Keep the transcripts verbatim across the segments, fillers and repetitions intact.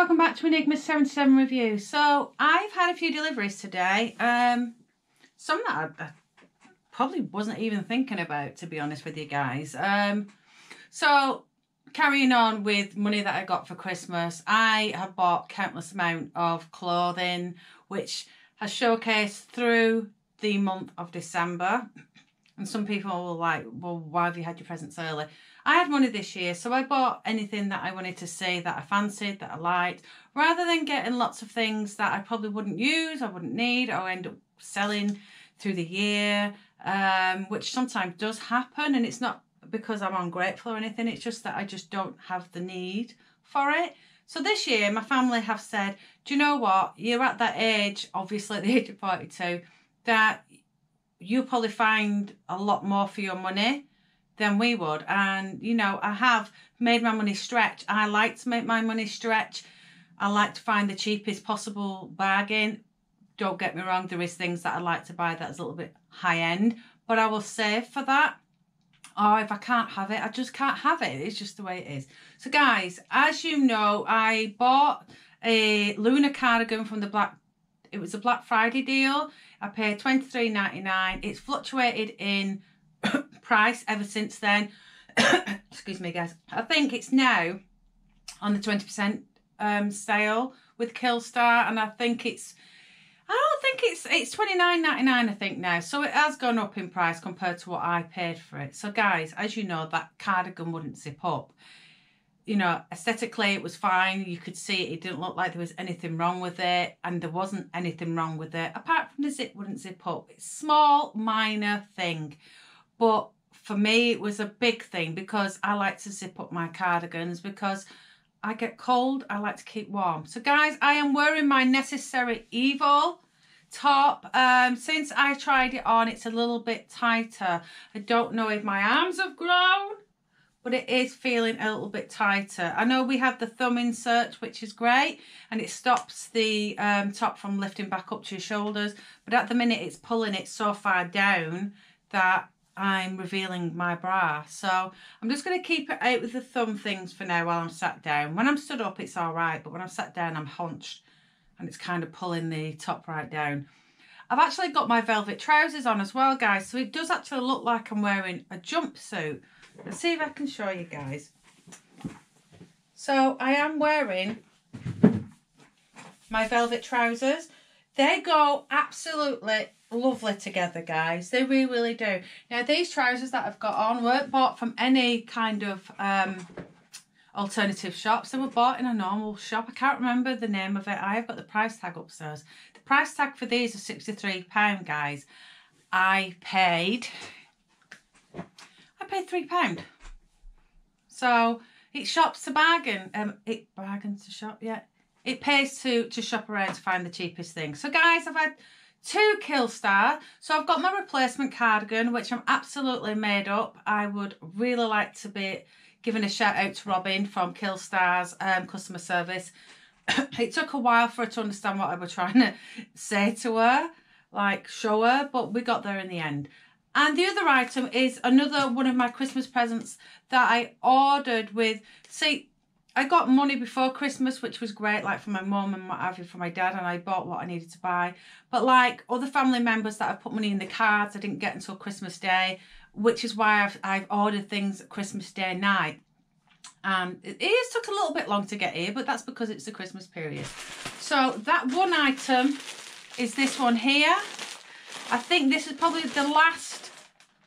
welcome back to Enigma seventy-seven Review. So I've had a few deliveries today, um, some that I, I probably wasn't even thinking about, to be honest with you guys. Um, so carrying on with money that I got for Christmas, I have bought countless amount of clothing, which has showcased through the month of December. And some people were like, well, why have you had your presents early? I had money this year, so I bought anything that I wanted to see, that I fancied, that I liked, rather than getting lots of things that I probably wouldn't use, I wouldn't need, or end up selling through the year, um, which sometimes does happen. And it's not because I'm ungrateful or anything, it's just that I just don't have the need for it. So this year, my family have said, do you know what? You're at that age, obviously at the age of forty-two, that you probably find a lot more for your money than we would. And, you know, I have made my money stretch. I like to make my money stretch. I like to find the cheapest possible bargain. Don't get me wrong, there is things that I like to buy that's a little bit high end, but I will save for that. Or if I can't have it, I just can't have it. It's just the way it is. So guys, as you know, I bought a Luna cardigan from the Black, it was a Black Friday deal. I paid twenty-three ninety-nine. It's fluctuated in price ever since then. Excuse me, guys. I think it's now on the twenty percent um, sale with Killstar, and I think it's, I don't think it's, it's twenty-nine ninety-nine, I think now. So it has gone up in price compared to what I paid for it. So guys, as you know, that cardigan wouldn't zip up. You know, aesthetically it was fine. You could see it. It didn't look like there was anything wrong with it, and there wasn't anything wrong with it apart from the zip wouldn't zip up. It's a small minor thing, but for me it was a big thing because I like to zip up my cardigans because I get cold. I like to keep warm. So guys, I am wearing my Necessary Evil top. Um, since I tried it on, it's a little bit tighter. I don't know if my arms have grown, but it is feeling a little bit tighter. I know we have the thumb insert, which is great, and it stops the um, top from lifting back up to your shoulders, but at the minute it's pulling it so far down that I'm revealing my bra. So I'm just gonna keep it out with the thumb things for now while I'm sat down. When I'm stood up, it's all right, but when I'm sat down, I'm hunched, and it's kind of pulling the top right down. I've actually got my velvet trousers on as well, guys, so it does actually look like I'm wearing a jumpsuit. Let's see if I can show you guys. So I am wearing my velvet trousers. They go absolutely lovely together, guys. They really, really do. Now, these trousers that I've got on weren't bought from any kind of um, alternative shops. They were bought in a normal shop. I can't remember the name of it. I have got the price tag upstairs. The price tag for these is sixty-three pounds, guys. I paid... I paid three pound, so it shops to bargain. Um, it bargains to shop. Yeah, it pays to to shop around to find the cheapest thing. So guys, I've had two Killstar. So I've got my replacement cardigan, which I'm absolutely made up. I would really like to be giving a shout out to Robin from Killstar's um, customer service. It took a while for her to understand what I was trying to say to her, like show her, but we got there in the end. And the other item is another one of my Christmas presents that I ordered with, see, I got money before Christmas, which was great, like for my mum and what have you, for my dad, and I bought what I needed to buy. But like other family members that I've put money in the cards, I didn't get until Christmas Day, which is why I've, I've ordered things at Christmas Day night. Um, it, it took a little bit long to get here, but that's because it's the Christmas period. So that one item is this one here. I think this is probably the last,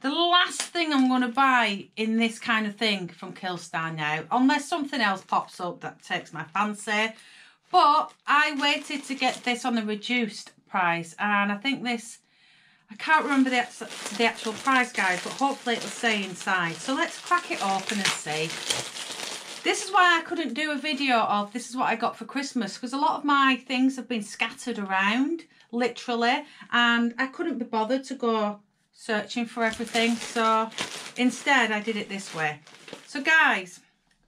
the last thing I'm going to buy in this kind of thing from Killstar now, unless something else pops up that takes my fancy. But I waited to get this on the reduced price, and I think this, I can't remember the, the actual price, guys, but hopefully it'll say inside. So let's crack it open and see. This is why I couldn't do a video of this is what I got for Christmas, because a lot of my things have been scattered around, literally, and I couldn't be bothered to go searching for everything. So instead I did it this way. So guys,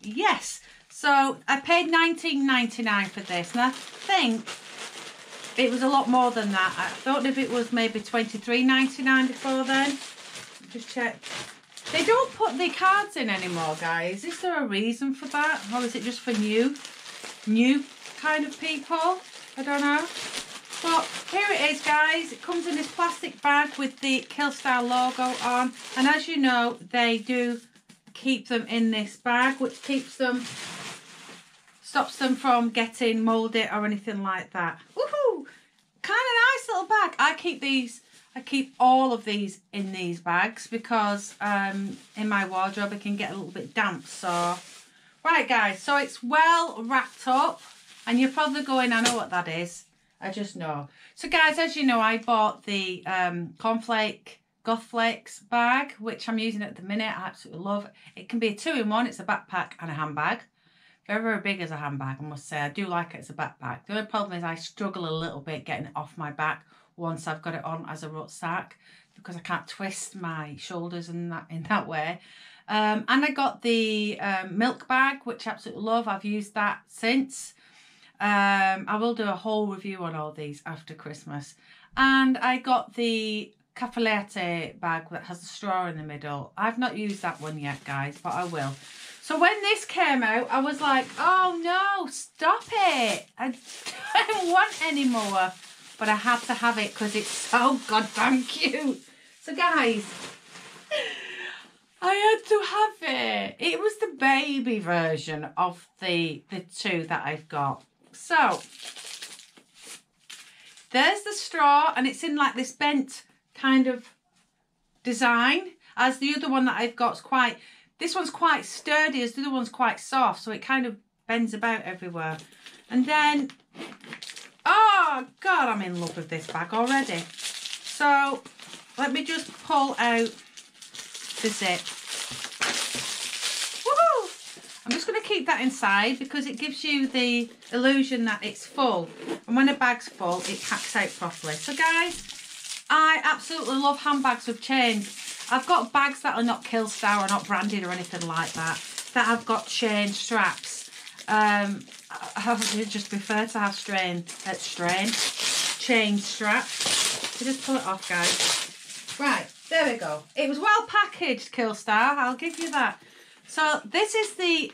yes, so I paid nineteen ninety-nine for this, and I think it was a lot more than that. I thought if it was maybe twenty-three ninety-nine before then. Just check. They don't put the cards in anymore, guys. Is there a reason for that, or is it just for new new kind of people, I don't know. But here it is, guys. It comes in this plastic bag with the Killstar logo on, and as you know, they do keep them in this bag, which keeps them, stops them from getting molded or anything like that. Woohoo! Kind of nice little bag. I keep these, I keep all of these in these bags because um, in my wardrobe it can get a little bit damp. So, right, guys, so it's well wrapped up, and you're probably going, I know what that is. I just know. So guys, as you know, I bought the um, cornflake Goth Flakes bag, which I'm using at the minute. I absolutely love it. It can be a two in one. It's a backpack and a handbag. Very, very big as a handbag, I must say. I do like it as a backpack. The only problem is I struggle a little bit getting it off my back once I've got it on as a rucksack because I can't twist my shoulders in that, in that way. Um, and I got the um, milk bag, which I absolutely love. I've used that since. Um, I will do a whole review on all these after Christmas. And I got the Caffalette bag that has a straw in the middle. I've not used that one yet, guys, but I will. So when this came out, I was like, oh no, stop it. I don't want any more. But I had to have it because it's so goddamn cute. So guys, I had to have it. It was the baby version of the, the two that I've got. So, there's the straw, and it's in like this bent kind of design, as the other one that I've got's quite, this one's quite sturdy, as the other one's quite soft, so it kind of bends about everywhere. And then, oh God, I'm in love with this bag already. So, let me just pull out the zip. I'm just going to keep that inside because it gives you the illusion that it's full. And when a bag's full, it packs out properly. So, guys, I absolutely love handbags with chains. I've got bags that are not Killstar or not branded or anything like that, that have got chain straps. Um, I would just prefer to have strain, uh, strain, chain straps. So just pull it off, guys. Right, there we go. It was well packaged, Killstar. I'll give you that. So this is the,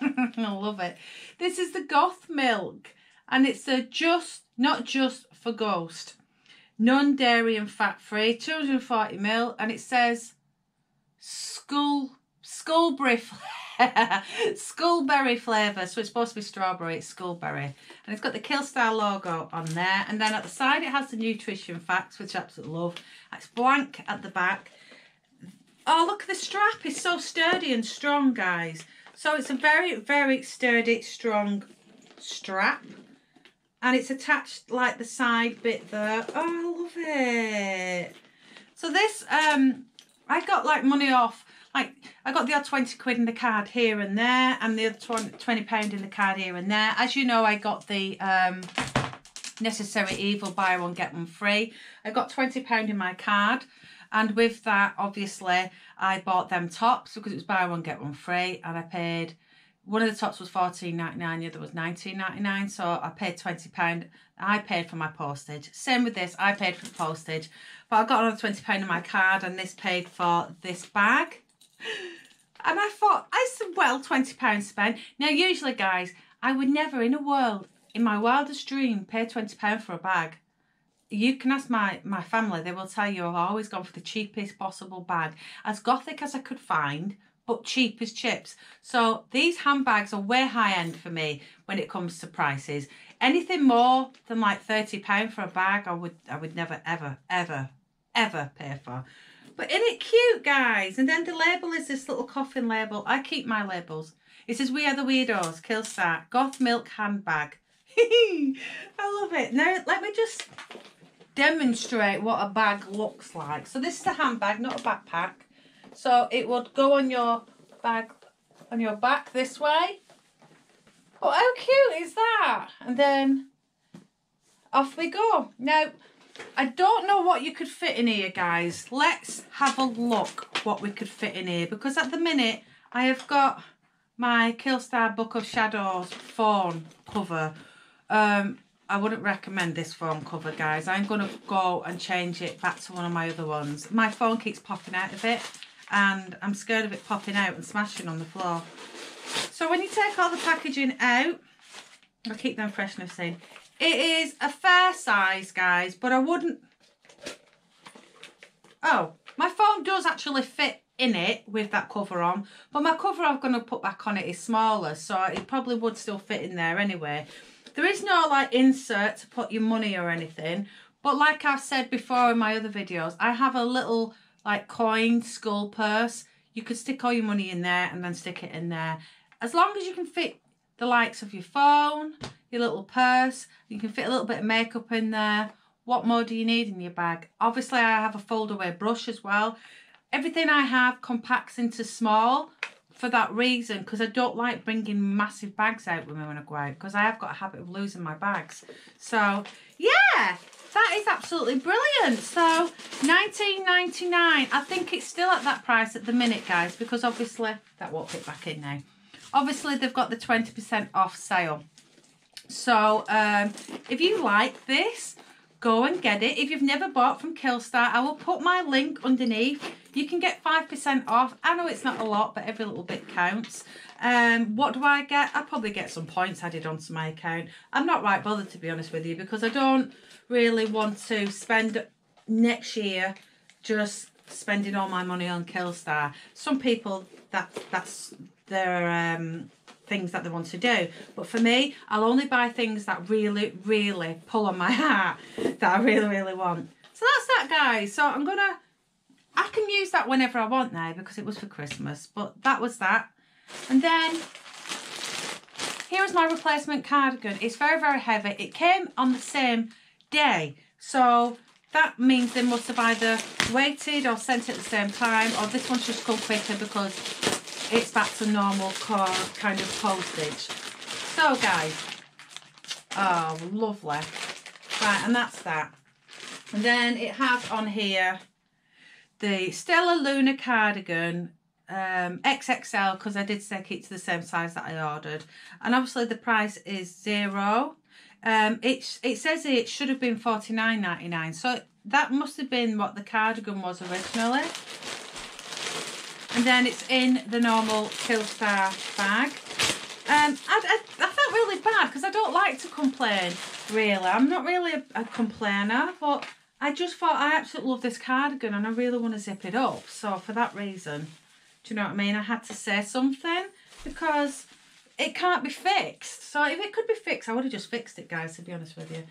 I love it, this is the Goth Milk, and it's a just, not just for ghost, non-dairy and fat-free, two hundred and forty mil, and it says school, schoolberry, schoolberry flavour, so it's supposed to be strawberry, it's schoolberry, and it's got the Killstar logo on there, and then at the side it has the nutrition facts, which I absolutely love. It's blank at the back. Oh, look, the strap is so sturdy and strong, guys. So it's a very, very sturdy, strong strap. And it's attached like the side bit there. Oh, I love it. So this, um, I got like money off. Like I got the odd twenty quid in the card here and there. And the other twenty pound in the card here and there. As you know, I got the um, Necessary Evil, buy one, get one free. I got twenty pound in my card. And with that, obviously, I bought them tops because it was buy one, get one free. And I paid, one of the tops was fourteen ninety-nine, the other was nineteen ninety-nine. So I paid twenty pounds. I paid for my postage. Same with this, I paid for the postage. But I got another twenty pounds on my card, and this paid for this bag. And I thought, I said, well, twenty pounds spent. Now, usually, guys, I would never in a world, in my wildest dream, pay twenty pounds for a bag. You can ask my, my family, they will tell you I've always gone for the cheapest possible bag. As gothic as I could find, but cheap as chips. So these handbags are way high end for me when it comes to prices. Anything more than like thirty pounds for a bag, I would I would never, ever, ever, ever pay for. But isn't it cute, guys? And then the label is this little coffin label. I keep my labels. It says, we are the weirdos, Killstar, Goth Milk handbag. I love it. Now, let me just demonstrate what a bag looks like. So this is a handbag, not a backpack. So it would go on your bag, on your back this way. But how cute is that? And then off we go. Now, I don't know what you could fit in here, guys. Let's have a look what we could fit in here, because at the minute I have got my Killstar Book of Shadows phone cover. Um, I wouldn't recommend this phone cover, guys. I'm going to go and change it back to one of my other ones. My phone keeps popping out of it, and I'm scared of it popping out and smashing on the floor. So when you take all the packaging out, I'll keep them freshness in. It is a fair size, guys, but I wouldn't... Oh, my phone does actually fit in it with that cover on, but my cover I'm going to put back on it is smaller, so it probably would still fit in there anyway. There is no, like, insert to put your money or anything, but like I've said before in my other videos, I have a little, like, coin skull purse. You could stick all your money in there and then stick it in there. As long as you can fit the likes of your phone, your little purse, you can fit a little bit of makeup in there. What more do you need in your bag? Obviously, I have a fold-away brush as well. Everything I have compacts into small for that reason, because I don't like bringing massive bags out with me when I go out, because I have got a habit of losing my bags. So, yeah, that is absolutely brilliant. So, nineteen ninety-nine. I think it's still at that price at the minute, guys, because obviously that won't fit back in now. Obviously, they've got the twenty percent off sale. So, um, if you like this, go and get it. If you've never bought from Killstar, I will put my link underneath. You can get five percent off. I know it's not a lot, but every little bit counts. Um, what do I get? I'll probably get some points added onto my account. I'm not right bothered, to be honest with you, because I don't really want to spend next year just spending all my money on Killstar. Some people, that, that's their... Um, things that they want to do, but for me, I'll only buy things that really really pull on my heart, that I really really want. So that's that, guys. So I'm gonna I can use that whenever I want now, because it was for Christmas. But that was that. And then here is my replacement cardigan. It's very very heavy. It came on the same day, so that means they must have either waited or sent it at the same time, or this one's just come quicker because it's back to normal car kind of postage. So, guys, oh, lovely. Right, and that's that. And then it has on here the Stella Luna Cardigan um, X X L, because I did stick it to the same size that I ordered. And obviously the price is zero. Um, it, it says it should have been forty-nine ninety-nine, so that must have been what the cardigan was originally. And then it's in the normal Killstar bag. Um, I, I, I felt really bad because I don't like to complain, really. I'm not really a, a complainer, but I just thought I absolutely love this cardigan and I really want to zip it up. So for that reason, do you know what I mean? I had to say something because it can't be fixed. So if it could be fixed, I would have just fixed it, guys, to be honest with you.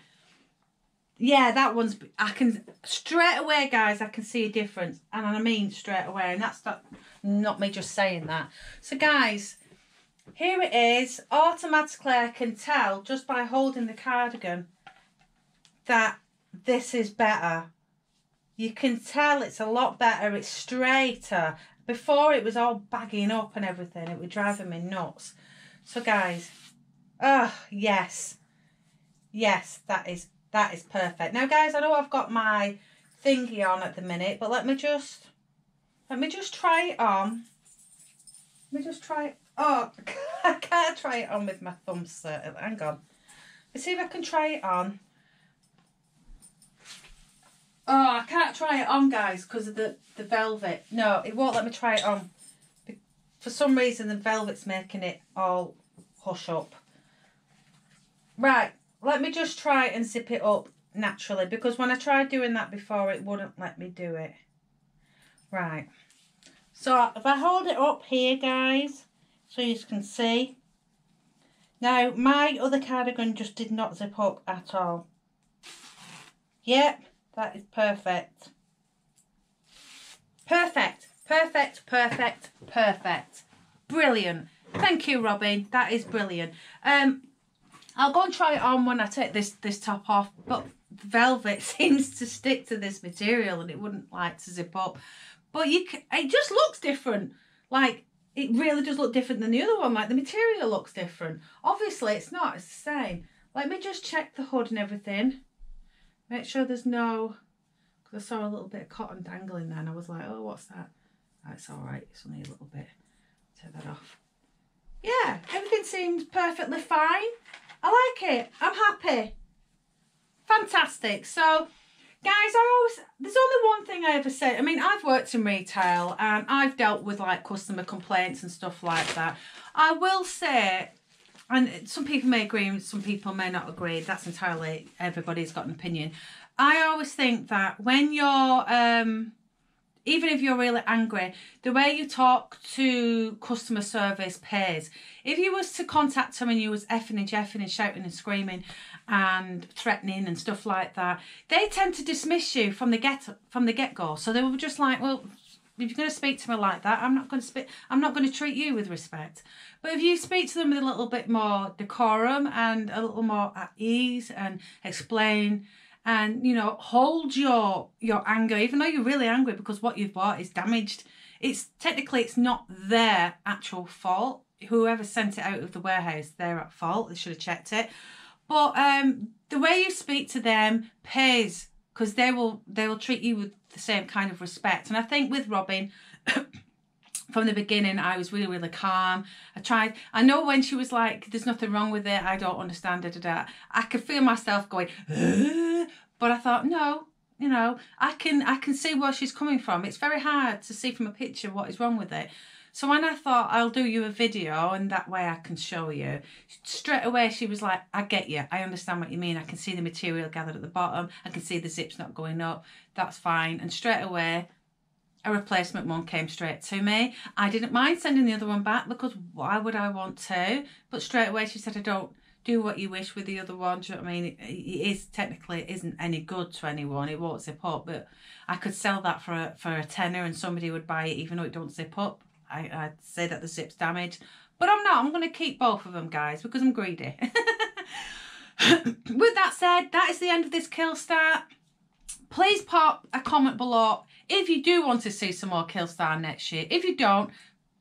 Yeah, that one's, I can, straight away, guys, I can see a difference. And I mean straight away. And that's not, not me just saying that. So, guys, here it is. Automatically, I can tell, just by holding the cardigan, that this is better. You can tell it's a lot better. It's straighter. Before, it was all bagging up and everything. It was driving me nuts. So, guys, oh, yes. Yes, that is That is perfect. Now, guys, I know I've got my thingy on at the minute, but let me just, let me just try it on. Let me just try it. Oh, I can't try it on with my thumbs, sir. Hang on. Let's see if I can try it on. Oh, I can't try it on, guys, because of the, the velvet. No, it won't let me try it on. For some reason, the velvet's making it all hush up. Right. Let me just try and zip it up naturally, because when I tried doing that before, it wouldn't let me do it. Right. So if I hold it up here, guys, so you can see. Now, my other cardigan just did not zip up at all. Yep, that is perfect. Perfect, perfect, perfect, perfect. Brilliant. Thank you, Robin. That is brilliant. Um... I'll go and try it on when I take this, this top off, but velvet seems to stick to this material and it wouldn't like to zip up. But you can, it just looks different. Like, it really does look different than the other one. Like, the material looks different. Obviously, it's not. It's the same. Let me just check the hood and everything. Make sure there's no... Because I saw a little bit of cotton dangling there and I was like, oh, what's that? That's all right. It's only a little bit. Take that off. Yeah, everything seems perfectly fine. I like it. I'm happy. Fantastic. So, guys, I always, there's only one thing I ever say. I mean, I've worked in retail and I've dealt with, like, customer complaints and stuff like that. I will say and some people may agree, some people may not agree. That's entirely, everybody's got an opinion. I always think that when you're, um, even if you're really angry, the way you talk to customer service pays. If you was to contact them and you was effing and jeffing and shouting and screaming and threatening and stuff like that, they tend to dismiss you from the get from the get go. So they were just like, well, if you're going to speak to me like that, I'm not going to speak, I'm not going to treat you with respect. But if you speak to them with a little bit more decorum and a little more at ease and explain, and, you know, hold your your anger, even though you're really angry because what you've bought is damaged. It's technically, it's not their actual fault. Whoever sent it out of the warehouse, they're at fault. They should have checked it. But um, the way you speak to them pays, because they will, they will treat you with the same kind of respect. And I think with Robin, from the beginning, I was really, really calm. I tried. I know when she was like, there's nothing wrong with it, I don't understand, da, da, da. I could feel myself going, ugh. But I thought, no, you know, I can, I can see where she's coming from. It's very hard to see from a picture what is wrong with it. So when I thought, I'll do you a video and that way I can show you, straight away she was like, I get you. I understand what you mean. I can see the material gathered at the bottom. I can see the zip's not going up. That's fine. And straight away, a replacement one came straight to me. I didn't mind sending the other one back because why would I want to? But straight away she said, I don't do what you wish with the other one. Do you know what I mean? It, it is technically, it isn't any good to anyone. It won't zip up, but I could sell that for a, for a tenner and somebody would buy it even though it don't zip up. I, I'd say that the zip's damaged, but I'm not. I'm going to keep both of them, guys, because I'm greedy. With that said, that is the end of this Killstar. Please pop a comment below if you do want to see some more Killstar next year. If you don't,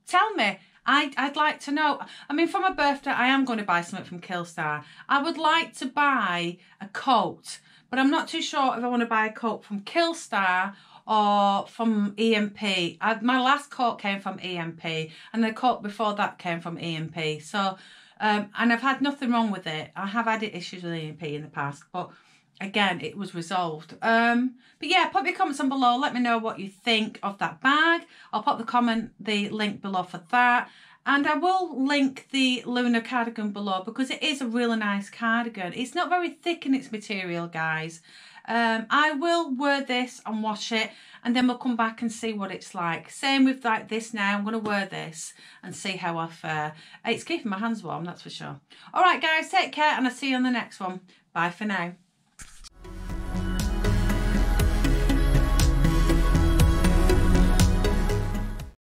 tell me. I, I'd like to know. I mean, for my birthday, I am going to buy something from Killstar. I would like to buy a coat, but I'm not too sure if I want to buy a coat from Killstar or from E M P. I, my last coat came from E M P, and the coat before that came from E M P. So, um, and I've had nothing wrong with it. I have had issues with E M P in the past, but again, it was resolved. Um, but yeah, pop your comments on below. Let me know what you think of that bag. I'll pop the comment, the link below for that. And I will link the Luna cardigan below because it is a really nice cardigan. It's not very thick in its material, guys. Um, I will wear this and wash it, and then we'll come back and see what it's like. Same with like this now. I'm going to wear this and see how I fare. It's keeping my hands warm, that's for sure. All right, guys, take care, and I'll see you on the next one. Bye for now.